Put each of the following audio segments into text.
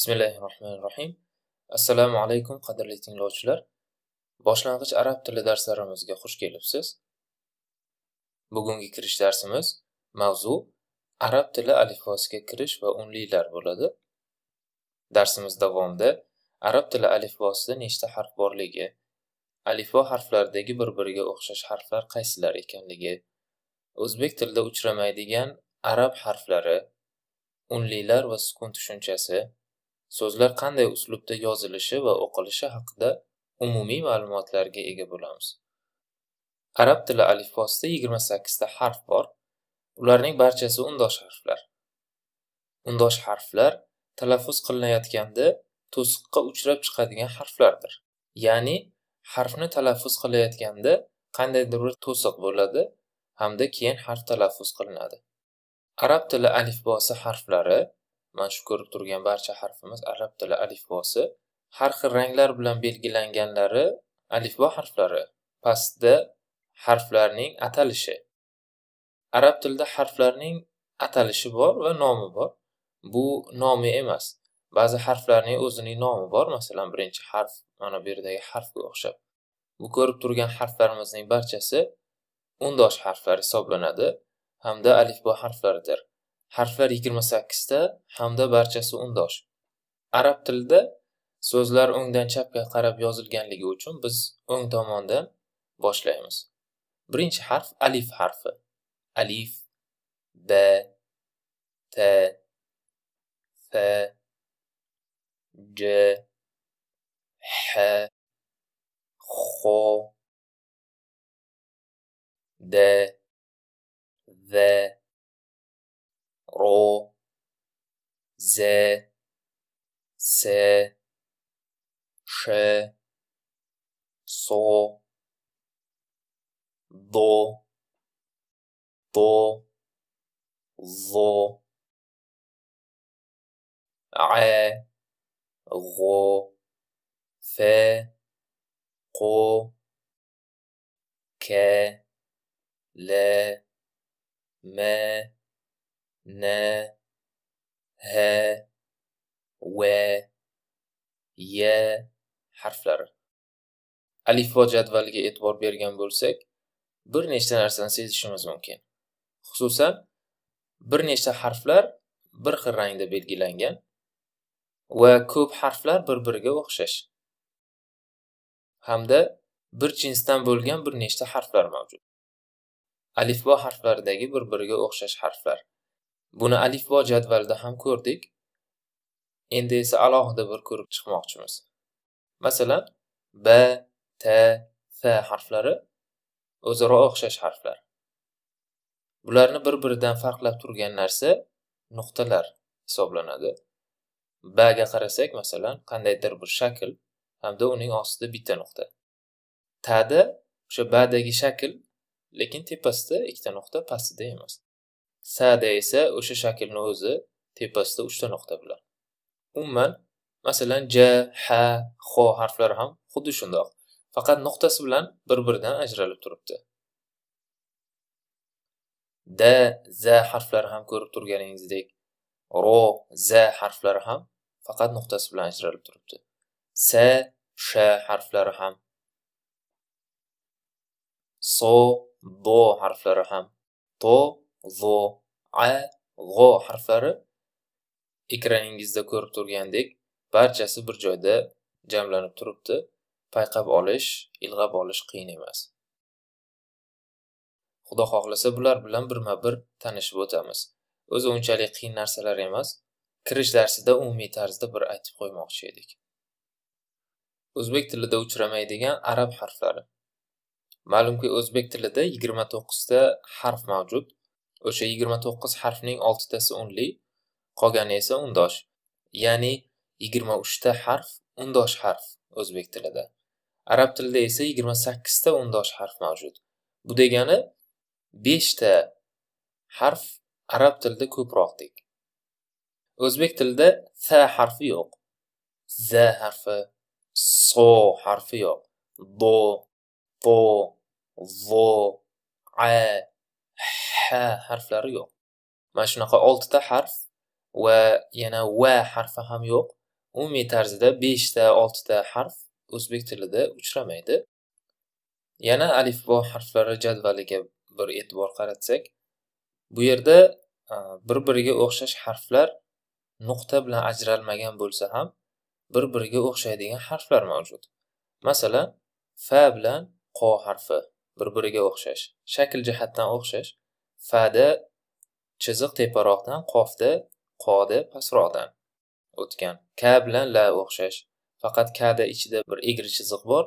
Bismillahirrahmanirrahim. Assalamu alaykum qadrli tinglovchilar. Boshlang'ich arab tili darslarimizga xush kelibsiz. Bugungi kirish darsimiz mavzu arab tili alifbosiga kirish va unliklar bo'ladi. Darsimiz davomida arab tili alifbosida nechta harf borligi, alifbo harflaridagi bir-biriga o'xshash harflar qaysilar ekanligi, o'zbek tilida uchramaydigan arab harflari, unliklar va sukun tushunchasi, so'zlar qanday uslubda yozilishi va o'qilishi haqida umumiy ma'lumotlarga ega bo'lamiz. Arab tili alifbosida 28 ta harf bor. Ularning barchasi undosh harflar. Undosh harflar talaffuz qilinayotganda to'siqqa uchrab chiqadigan harflardir. Ya'ni harfni talaffuz qilayotganda qandaydir bir to'siq bo'ladi hamda keyin harf talaffuz qilinadi. Arab tili alifbosi harflari, mana shu ko'rib turgan barcha harfimiz arab tili alifbosi, har xil ranglar bilan belgilanganlari alifbo harflari, pastda harflarning atalishi. Arab tilida harflarning atalishi bor va nomi bor. Bu nomi emas. Ba'zi harflarning o'zining nomi bor. Masalan, birinchi harf mana bu yerdagi harfga o'xshab. Bu ko'rib turgan harflarimizning barchasi undosh harflar hisoblanadi hamda alifbo harflaridir. Harflar 28 ta hamda barchasi undosh. Arab tilida so'zlar o'ngdan chapga qarab yozilganligi uchun biz o'ng tomondan boshlaymiz. Birinchi harf alif harfi. Alif, ba, ta, fa, ja, ha, xo, da, za, ro, ze, se, she, so, do, to, zo, a, go, fe, ko, ke, le, me, ne, he, ve, ye harflari. Alifbo jadvaliga e'tibor bergan bo'lsak, bir nechta narsani sezishimiz mumkin. Xususan, bir nechta harflar bir xil rangda belgilangan va ko'p harflar bir-biriga o'xshash hamda bir jinsdan bo'lgan bir nechta harflar mavjud. Alifbo harflaridagi bir-biriga o'xshash harflar. Buni alifbo jadvalida ham ko'rdik. Endi esa alohida bir ko'rib chiqmoqchimiz. Masalan, ba, ta, fa harflari o'zaro o'xshash harflar. Bularni bir-biridan farqlab turgan narsa nuqtalar hisoblanadi. Ba ga qarasak, masalan, qandaydir bir shakl hamda uning ostida bitta nuqta. Ta da o'sha ba'dagi shakl, lekin tepasida ikkita nuqta, pastida emas. Sada esa o'sha shaklni o'zi, tepasida 3 ta nuqta bilan. Umuman, masalan, ja, ha, xo harflari ham xuddi shundoq, faqat nuqtasi bilan bir-biridan ajralib turibdi. Da, za harflari ham ko'rib turganingizdek, ro, za harflari ham faqat nuqtasi bilan ajralib turibdi. Sa, sha harflari ham, so, do harflari ham, to, zo, a, g'o harflari ekraningizda ko'rib turgandek barchasi bir joyda jamlanib turibdi. Payqab olish, ilg'ab olish qiyin emas. Xudo xohlasa bular bilan birma-bir tanishib o'tamiz. O'zi unchalik qiyin narsalar emas. Kirish darsida umumiy tarzda bir aytib qo'ymoqchi edik. O'zbek tilida uchramaydigan arab harflari. Ma'lumki o'zbek tilida 29 ta harf mavjud. O'sha 29 harfning 6 tasi unli, qolgani esa undosh. Ya'ni 23 ta harf undosh harf o'zbek tilida. Arab tilida esa 28 ta undosh harf mavjud. Bu degani 5 ta harf arab tilida ko'proqdek. O'zbek tilida fa harfi yo'q, za harfi, so harfi yo'q, do, to, zo, a, ha harflari yo'q. Mana shunaqa 6 ta harf va yana va harfi ham yo'q. umumiy tarzda 5-6 harf o'zbek tilida uchramaydi. Yana alifbo harflari jadvaliga bir e'tibor qaratsak, bu yerda bir-biriga o'xshash harflar nuqta bilan ajralmagan bo'lsa ham bir-biriga o'xshaydigan harflar mavjud. Masalan, fa bilan qo harfi bir-biriga o'xshash, shakl jihatdan o'xshash. Fa'da chiziq teparoqdan, qofda qoda pastroqdan o'tgan. Ka bilan la o'xshash. Faqat kada ichida bir egri chiziq bor,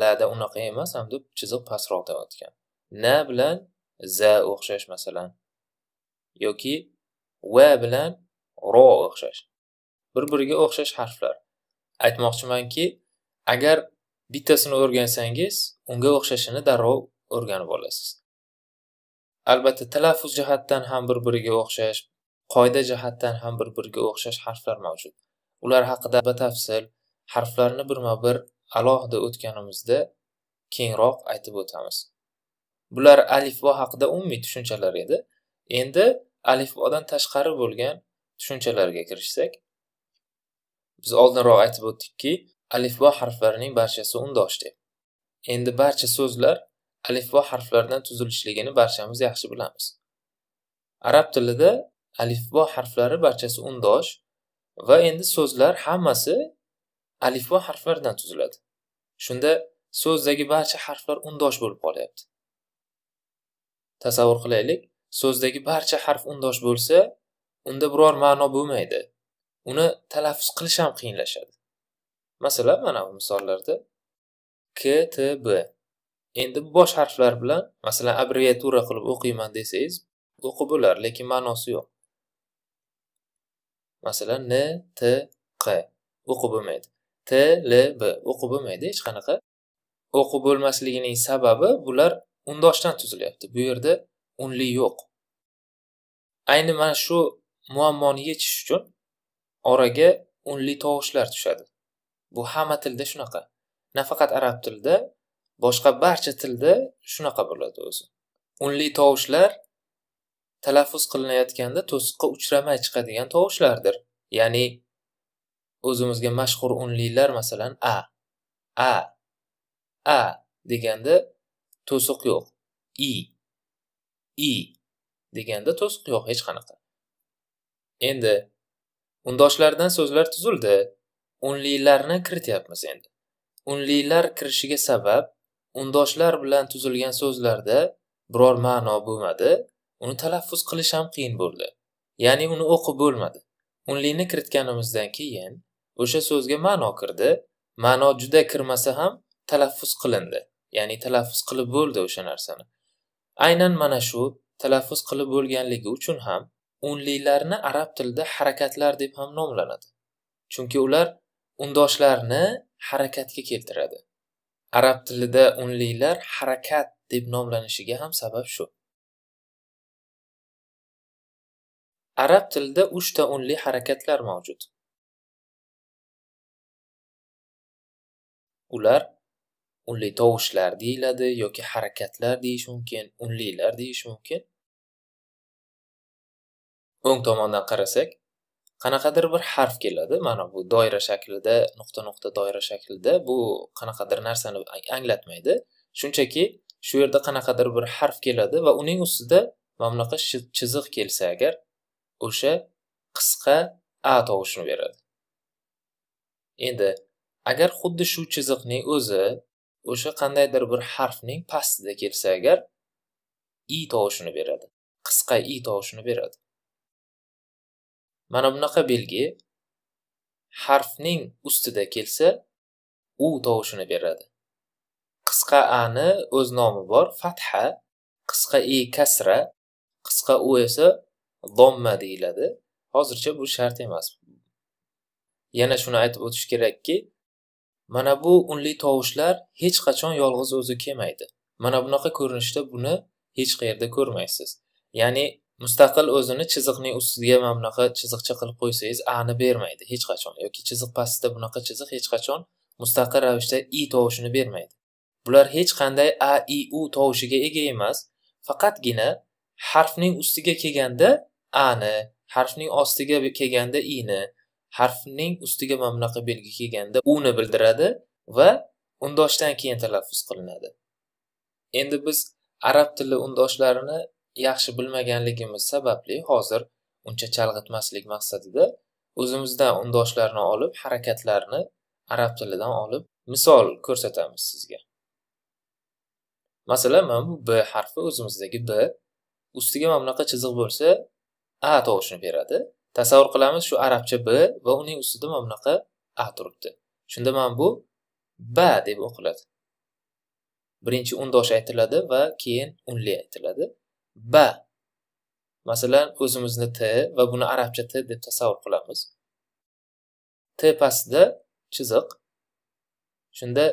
lada unaqa emas, hamda chiziq pastroqdan o'tgan. Na bilan za o'xshash masalan, yoki va bilan ro o'xshash. Bir-biriga o'xshash harflar. Aytmoqchimanki, agar bittasini o'rgansangiz, unga o'xshashini darrov o'rganib olasiz. Albatta talaffuz jihatdan ham bir-biriga o'xshash, qoida jihatdan ham bir-biriga o'xshash harflar mavjud. Ular haqida batafsil harflarni birma-bir alohida o'tganimizda kengroq aytib o'tamiz. Bular alifbo haqida umumiy tushunchalar edi. Endi alifbodan tashqari bo'lgan tushunchalarga kirishsak, biz oldinroq aytib o'tdikki, alifbo harflarining barchasi undosh deb. Endi barcha so'zlar alifbo harflaridan tuzilishligini barchamiz yaxshi bilamiz. Arab tilida alifbo harflari barchasi undosh va endi so'zlar hammasi alifbo harflaridan tuziladi. Shunda so'zdagi barcha harflar undosh bo'lib qolyapti. Tasavvur qilaylik, so'zdagi barcha harf undosh bo'lsa, unda biror ma'no bo'lmaydi. Uni talaffuz qilish ham qiyinlashadi. Masalan, mana bu misollarda KTB. Endi bosh harflar bilan, masalan, abreviatura qilib o'qiyman desangiz, o'qib bo'lar, lekin ma'nosi yo'q. Masalan, NTQ o'qib bo'lmaydi. TLB o'qib bo'lmaydi hech qanaqa. O'qib bo'lmasligining sababi bular undoshdan tuzilyapti. Bu yerda unli yo'q. Ayni mana shu muammoni yechish uchun oraga unli tovushlar tushadi. Bu hamma tilda shunaqa. Nafaqat arab tilida, boshqa barcha tilda shunaqa bo'ladi o'zi. Unli tovushlar talaffuz qilinayotganda to'siqqa uchramay chiqadigan tovushlardir. Ya'ni o'zimizga mashhur unlilar, masalan, a, a, a deganda to'siq yo'q. I, i deganda to'siq yo'q hech qanaqa. Endi undoshlardan so'zlar tuzildi. Unlilarni kirityapmiz endi. Unlilar kirishiga sabab undoshlar bilan tuzilgan so'zlarda biror ma'no bo'lmadi, uni talaffuz qilish ham qiyin bo'ldi. Ya'ni uni o'qib bo'lmadi. Unlini kiritganimizdan keyin o'sha so'zga ma'no kirdi. Ma'no juda kirmasa ham talaffuz qilindi. Ya'ni talaffuz qilib bo'ldi o'sha narsani. Aynan mana shu talaffuz qilib bo'lganligi uchun ham unlilarni arab tilida harakatlar deb ham nomlanadi. Chunki ular undoshlarni harakatga keltiradi. Arab tilida unlilar harakat deb nomlanishiga ham sabab shu. Arab tilida 3 ta unli harakatlar mavjud. Ular unli tovushlar deyiladi yoki harakatlar deyish mumkin, unlilar deyish mumkin. O'ng tomondan qarasak, qanaqadir bir harf keladi, mana bu doira shaklida, nuqta-nuqta doira shaklida, bu qanaqadir narsani anglatmaydi. Shunchaki shu yerda qanaqadir bir harf keladi va uning ustida mana bunaqa chiziq kelsa agar, o'sha qisqa a tovushini beradi. Endi agar xuddi shu chiziqning o'zi o'sha qandaydir bir harfning pastida kelsa agar, i tovushini beradi. Qisqa i tovushini beradi. Mana bunaqa belgi harfning ustida kelsa u tovushini beradi. Qisqa ani o'z nomi bor fatha, qisqa e kasra, qisqa u esa domma deyiladi. Hozircha bu shart emas. Yana shuni aytib o'tish kerakki, mana bu unli tovushlar hech qachon yolg'iz o'zi kelmaydi. Mana bunaqa ko'rinishda buni hech qayerda ko'rmaysiz. Ya'ni mustaqil o'zini chiziqning ustiga mana bunaqa chiziqcha qilib qo'ysangiz a'ni bermaydi hech qachon yoki chiziq pastida bunaqa chiziq hech qachon mustaqil ravishda i tovushini bermaydi. Bular hech qanday a, i, u tovushiga ega emas, faqatgina harfning ustiga kelganda a'ni, harfning ostiga kelganda i'ni, harfning ustiga mamlaqa belgi kelganda uni bildiradi va undoshdan keyin talaffuz qilinadi. Endi biz arab tili undoshlarini yaxshi bilmaganligimiz sababli hozir uncha chalg'itmaslik maqsadida o'zimizdan undoshlarni olib, harakatlarni arab tilidan olib misol ko'rsatamiz sizga. Masalan, mana bu b harfi o'zimizdagi b ustiga mamlaqa chiziq bo'lsa a tovushini beradi. Tasavvur qilamiz shu arabcha b va uning ustida mamlaqa a turibdi. Shunda mana bu ba deb o'qiladi. Birinchi undosh aytiladi va keyin unli aytiladi. Ba. Masalan, o'zimizni t va buni arabcha t deb tasavvur qilamiz. T pastida chiziq. Shunda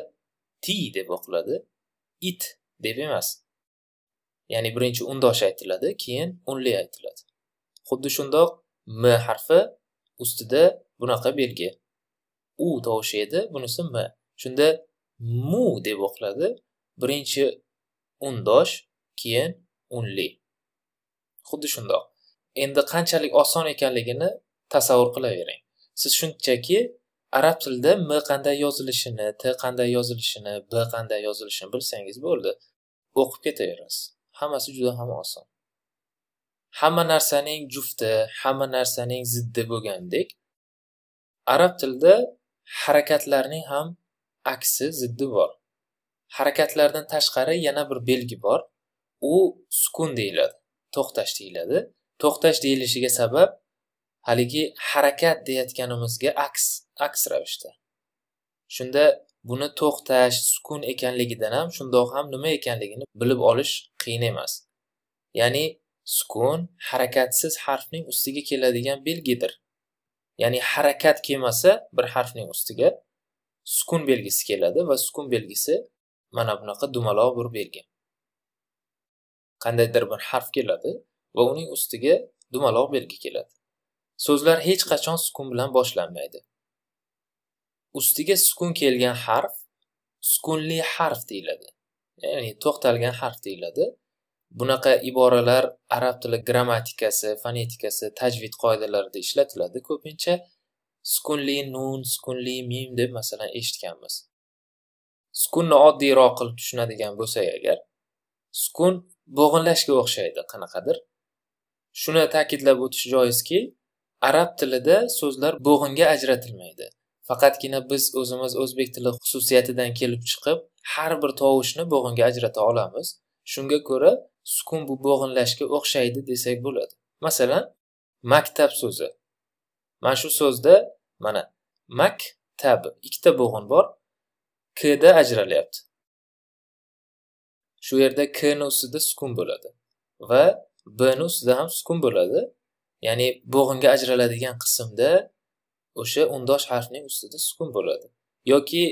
ti deb o'qiladi. It deb emas. Ya'ni birinchi undosh aytiladi, keyin unli aytiladi. Xuddi shundoq m harfi ustida bunaqa belgi. U tovushi edi, bunisi m. Shunda mu deb o'qiladi. Birinchi undosh, keyin unli. Xuddi shundoq. Endi qanchalik oson ekanligini tasavvur qilavering. Siz shunchaki arab tilida m qanday yozilishini, t qanday yozilishini, b qanday yozilishini bilsangiz bo'ldi. O'qib ketaverasiz. Hammasi juda ham oson. Hamma narsaning jufti, hamma narsaning ziddi bo'lgandek, arab tilida harakatlarning ham aksi, ziddi bor. Harakatlardan tashqari yana bir belgi bor. U sukun deyiladi, to'xtash deyiladi. To'xtash deyilishiga sabab haligi harakat deyotganimizga aks ravishda. Shunda buni to'xtash, sukun ekanligidan ham, shundoq ham nima ekanligini bilib olish qiyin emas. Ya'ni sukun harakatsiz harfning ustiga keladigan belgidir. Ya'ni harakat kelmasa bir harfning ustiga sukun belgisi keladi va sukun belgisi mana bunaqa dumaloq bir belgi. Qandaydir bir harf keladi va uning ustiga dumaloq belgi keladi. So'zlar hech qachon sukun bilan boshlanmaydi. Ustiga sukun kelgan harf sukunli harf deyiladi. Ya'ni to'xtalgan harf deyiladi. Bunaqa iboralar arab tili grammatikasi, fonetikasi, tajvid qoidalarida ishlatiladi ko'pincha. Sukunli nun, sukunli mim deb masalan eshitganmiz. Sukunni oddiyroq qilib tushunadigan bo'lsak agar, sukun bo'g'inlashga o'xshaydi qanaqadir. Shuni ta'kidlab o'tish joizki, arab tilida so'zlar bo'g'inga ajratilmaydi. Faqatgina biz o'zimiz o'zbek tili xususiyatidan kelib chiqib, har bir tovushni bo'g'inga ajrata olamiz. Shunga ko'ra sukun bu bo'g'inlashga o'xshaydi desak bo'ladi. Masalan, maktab so'zi. Mana shu so'zda mana maktab ikkita bo'g'in bor, k da ajralyapti. Shu yerda k ni ustida sukun bo'ladi va b ni ustida ham sukun bo'ladi. Ya'ni bo'g'inga ajraladigan qismda o'sha undosh harfning ustida sukun bo'ladi. Yoki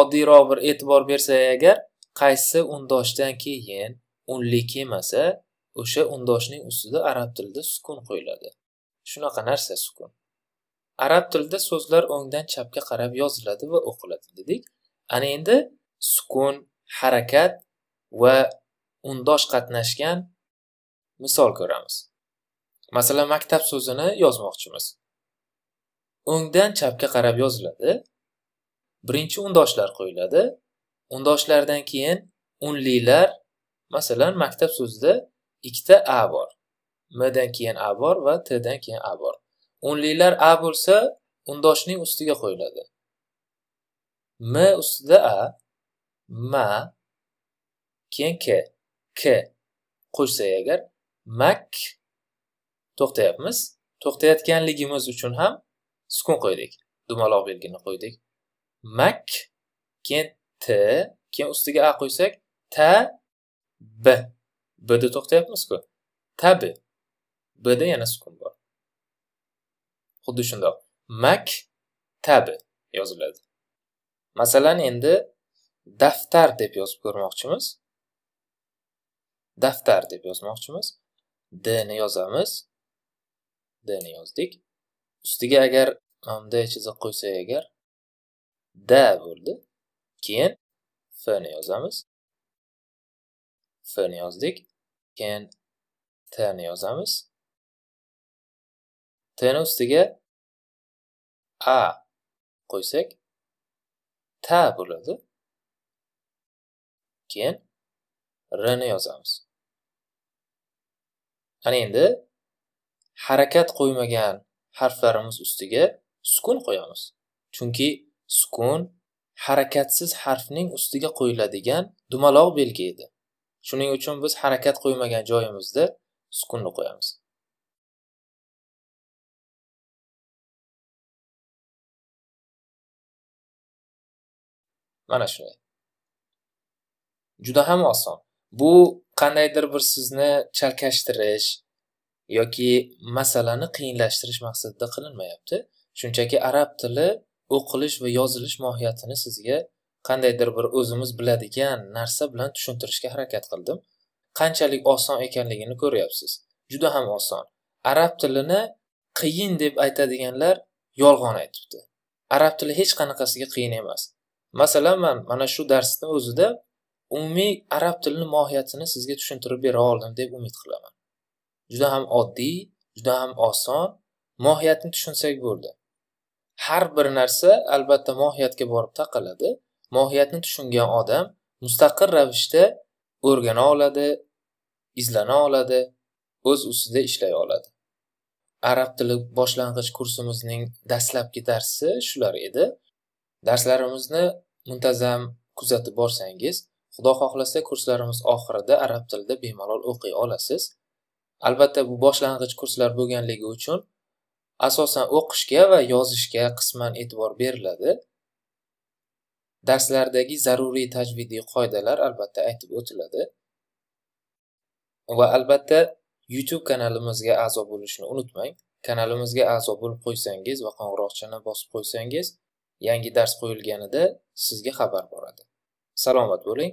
oddiyroq bir e'tibor bersak agar, qaysi undoshdan keyin unli kelmasa, o'sha undoshning ustida arab tilida sukun qo'yiladi. Shunaqa narsa sukun. Arab tilida so'zlar o'ngdan chapga qarab yoziladi va o'qiladi dedik. Ana endi sukun, harakat va undosh qatnashgan misol ko'ramiz. Masalan, maktab so'zini yozmoqchimiz. O'ngdan chapga qarab yoziladi. Birinchi undoshlar qo'yiladi. Undoshlardan keyin unlilar. Masalan, maktab so'zida ikkita a bor. M dan keyin a bor va t dan keyin a bor. Unlilar a bo'lsa, undoshning ustiga qo'yiladi. M ustida a, ma, keyin k, k qo'ysa agar mak to'xtayapmiz. To'xtayotganligimiz uchun ham sukun qo'ydik, dumaloq belgini qo'ydik. Mak, keyin t, keyin ustiga a qo'ysak ta b. B da to'xtayapmiz-ku. Tabi. B da yana sukun bor. Xuddi shundoq mak tabi yoziladi. Masalan, endi daftar deb yozib ko'rmoqchimiz. Daftar deb yozmoqchimiz. D ni yozamiz. D ni yozdik. Ustiga agar bunday chiziq qo'ysak agar da bo'ldi. Keyin f ni yozamiz. F ni yozdik. Keyin t ni yozamiz. T ni ustiga a qo'ysak ta bo'ladi. Keyin r ni yozamiz. Ana endi harakat qo'ymagan harflarimiz ustiga sukun qo'yamiz. Chunki sukun harakatsiz harfning ustiga qo'yiladigan dumaloq belgi edi. Shuning uchun biz harakat qo'ymagan joyimizda sukunni qo'yamiz. Mana shunday. Juda ham oson. Bu qandaydir bir sizni chalkashtirish yoki masalani qiyinlashtirish maqsadida qilinmayapti. Shunchaki arab tili o'qilish va yozilish mohiyatini sizga qandaydir bir o'zimiz biladigan narsa bilan tushuntirishga harakat qildim. Qanchalik oson ekanligini ko'ryapsiz. Juda ham oson. Arab tilini qiyin deb aytadiganlar yolg'on aytibdi. Arab tili hech qanaqasiga qiyin emas. Masalan, men mana shu darsning o'zida umumiy arab tilining mohiyatini sizga tushuntirib bera oldim deb umid qilaman. Juda ham oddiy, juda ham oson, mohiyatni tushunsak bo'ldi. Har bir narsa albatta mohiyatga borib taqaladi. Mohiyatni tushungan odam mustaqil ravishda o'rgana oladi, izlana oladi, o'z ustida ishlay oladi. Arab tili boshlang'ich kursimizning dastlabki darsi shular edi. Darslarimizni muntazam kuzatib borsangiz, xudo xohlasa kurslarimiz oxirida arab tilida bemalol o'qiy olasiz. Albatta bu boshlang'ich kurslar bo'lganligi uchun asosan o'qishga va yozishga qisman e'tibor beriladi. Darslardagi zaruriy tajvidiy qoidalar albatta aytib o'tiladi. Va albatta YouTube kanalimizga a'zo bo'lishni unutmang. Kanalimizga a'zo bo'lib qo'ysangiz va qo'ng'iroqchani bosib qo'ysangiz, yangi dars qo'yilganida sizga xabar boradi. Salomat bo'ling.